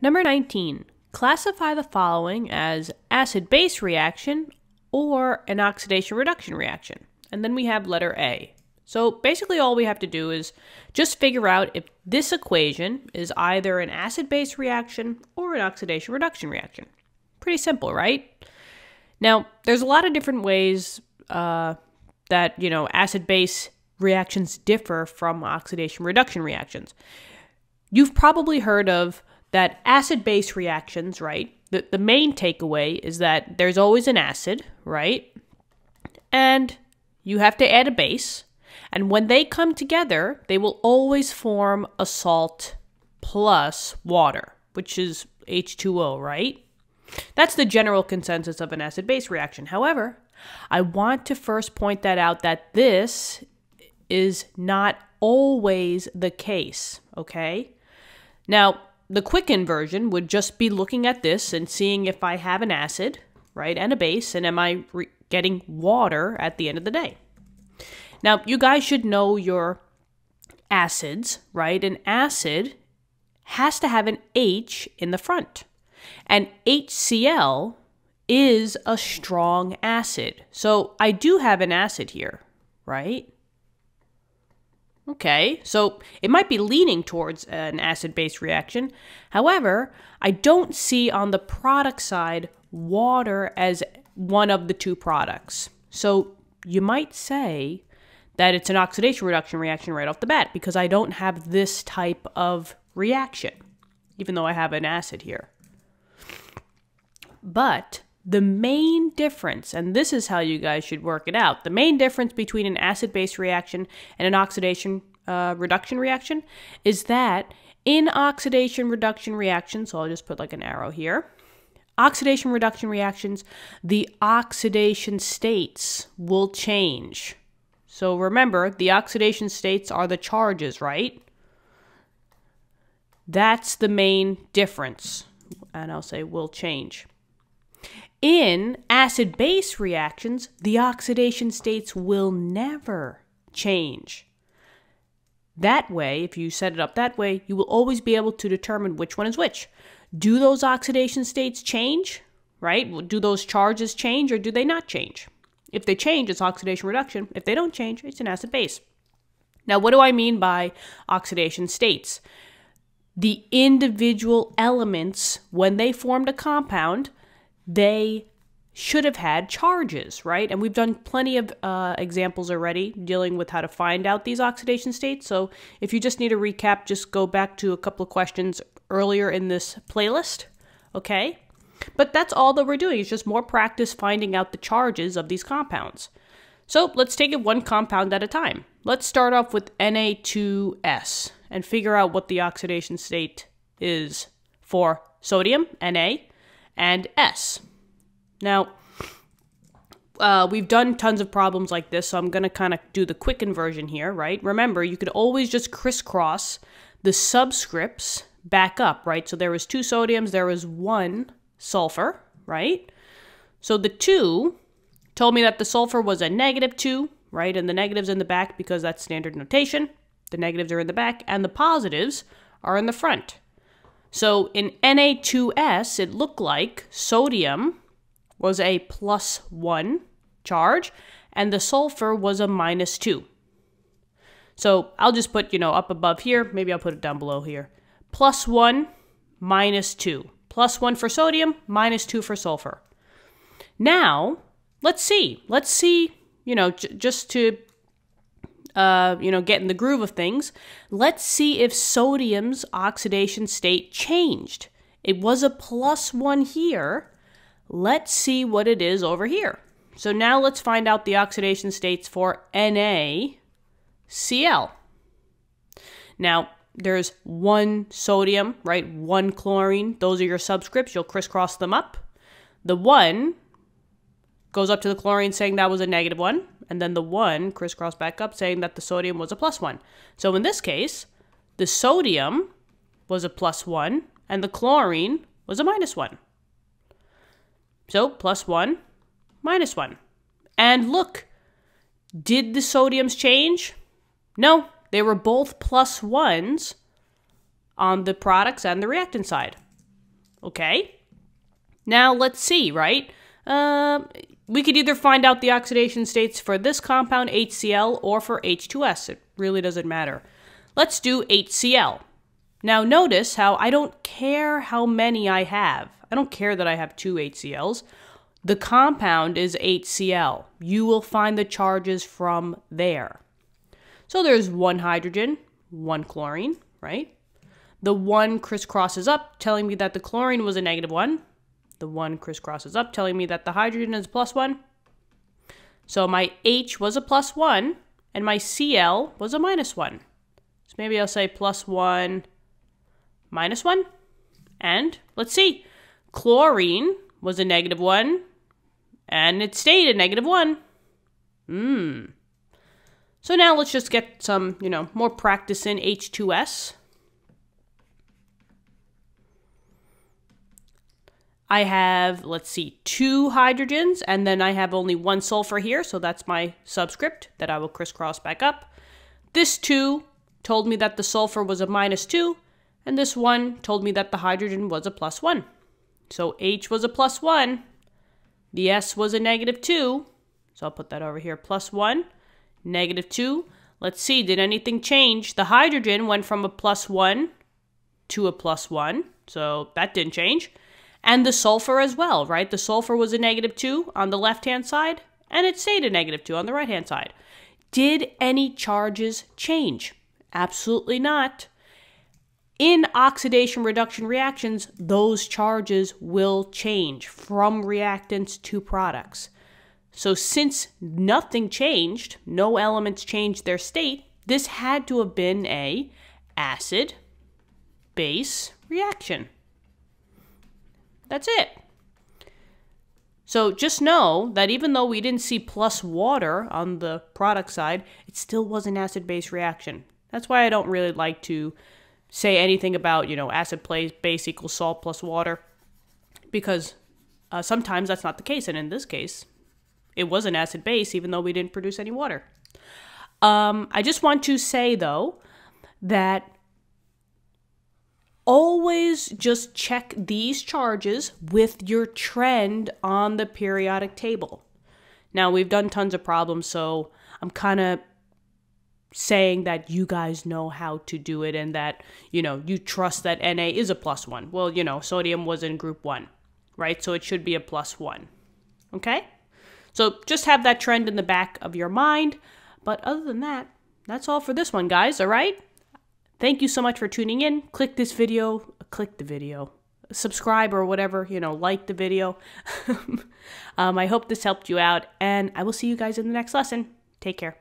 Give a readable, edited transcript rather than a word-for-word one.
Number 19. Classify the following as acid-base reaction or an oxidation-reduction reaction. And then we have letter A. So basically all we have to do is just figure out if this equation is either an acid-base reaction or an oxidation-reduction reaction. Pretty simple, right? Now, there's a lot of different ways that, acid-base reactions differ from oxidation-reduction reactions. You've probably heard of that acid-base reactions, right? The main takeaway is that there's always an acid, right? And you have to add a base. And when they come together, they will always form a salt plus water, which is H2O, right? That's the general consensus of an acid-base reaction. However, I want to first point that out that this is not always the case, okay? Now, the quick inversion would just be looking at this and seeing if I have an acid, right, and a base, and am I getting water at the end of the day? Now, you guys should know your acids, right? An acid has to have an H in the front. And HCl is a strong acid. So I do have an acid here, right? Okay, so it might be leaning towards an acid-base reaction. However, I don't see on the product side water as one of the two products. So you might say that it's an oxidation-reduction reaction right off the bat because I don't have this type of reaction, even though I have an acid here. But the main difference, and this is how you guys should work it out, the main difference between an acid-base reaction and an oxidation-reduction reaction is that in oxidation-reduction reactions, so I'll just put like an arrow here, oxidation-reduction reactions, the oxidation states will change. So remember, the oxidation states are the charges, right? That's the main difference, and I'll say will change. In acid-base reactions, the oxidation states will never change. That way, if you set it up that way, you will always be able to determine which one is which. Do those oxidation states change, right? Do those charges change or do they not change? If they change, it's oxidation reduction. If they don't change, it's an acid-base. Now, what do I mean by oxidation states? The individual elements, when they formed a compound, they should have had charges, right? And we've done plenty of examples already dealing with how to find out these oxidation states. So if you just need a recap, just go back to a couple of questions earlier in this playlist, okay? But that's all that we're doing. It's just more practice finding out the charges of these compounds. So let's take it one compound at a time. Let's start off with Na2S and figure out what the oxidation state is for sodium, Na, and S. Now, we've done tons of problems like this, so I'm going to kind of do the quick inversion here, right? Remember, you could always just crisscross the subscripts back up, right? So there was two sodiums, there was one sulfur, right? So the 2 told me that the sulfur was a -2, right? And the negative's in the back because that's standard notation. The negatives are in the back, and the positives are in the front. So in Na2S, it looked like sodium was a +1 charge, and the sulfur was a -2. So I'll just put, up above here. Maybe I'll put it down below here. +1, -2. +1 for sodium, -2 for sulfur. Now, let's see. Let's see, just to, get in the groove of things. Let's see if sodium's oxidation state changed. It was a +1 here. Let's see what it is over here. So now let's find out the oxidation states for NaCl. Now, there's 1 sodium, right? 1 chlorine. Those are your subscripts. You'll crisscross them up. The 1 goes up to the chlorine saying that was a -1. And then the 1 crisscross back up saying that the sodium was a +1. So in this case, the sodium was a +1 and the chlorine was a -1. So +1, -1. And look, did the sodiums change? No, They were both plus ones on the products and the reactant side. Okay. Now let's see, right? We could either find out the oxidation states for this compound, HCl, or for H2S. It really doesn't matter. Let's do HCl. Now notice how I don't care how many I have. I don't care that I have two HCl's. The compound is HCl. You will find the charges from there. So there's one hydrogen, one chlorine, right? The one crisscrosses up, telling me that the chlorine was a -1. The one crisscrosses up, telling me that the hydrogen is a +1. So my H was a +1, and my Cl was a -1. So maybe I'll say +1, -1. And let's see. Chlorine was a -1, and it stayed a -1. So now let's just get some, you know, more practice in H2S. I have, let's see, two hydrogens, and then I have only one sulfur here, so that's my subscript that I will crisscross back up. This 2 told me that the sulfur was a -2, and this 1 told me that the hydrogen was a +1. So H was a +1, the S was a -2, so I'll put that over here, +1, -2. Let's see, did anything change? The hydrogen went from a +1 to a +1, so that didn't change. And the sulfur as well, right? The sulfur was a -2 on the left-hand side, and it stayed a -2 on the right-hand side. Did any charges change? Absolutely not. In oxidation-reduction reactions, those charges will change from reactants to products. So since nothing changed, no elements changed their state, this had to have been an acid-base reaction. That's it. So just know that even though we didn't see plus water on the product side, it still was an acid-base reaction. That's why I don't really like to say anything about, you know, acid base equals salt plus water, because sometimes that's not the case. And in this case, it was an acid base, even though we didn't produce any water. I just want to say, though, that always just check these charges with your trend on the periodic table. Now, we've done tons of problems, so I'm kind of saying that you guys know how to do it and that, you know, you trust that Na is a +1. Well, you know, sodium was in group 1, right? So it should be a +1, okay? So just have that trend in the back of your mind. But other than that, that's all for this one, guys, all right? Thank you so much for tuning in. Click the video, subscribe or whatever, you know, like the video. I hope this helped you out, and I will see you guys in the next lesson. Take care.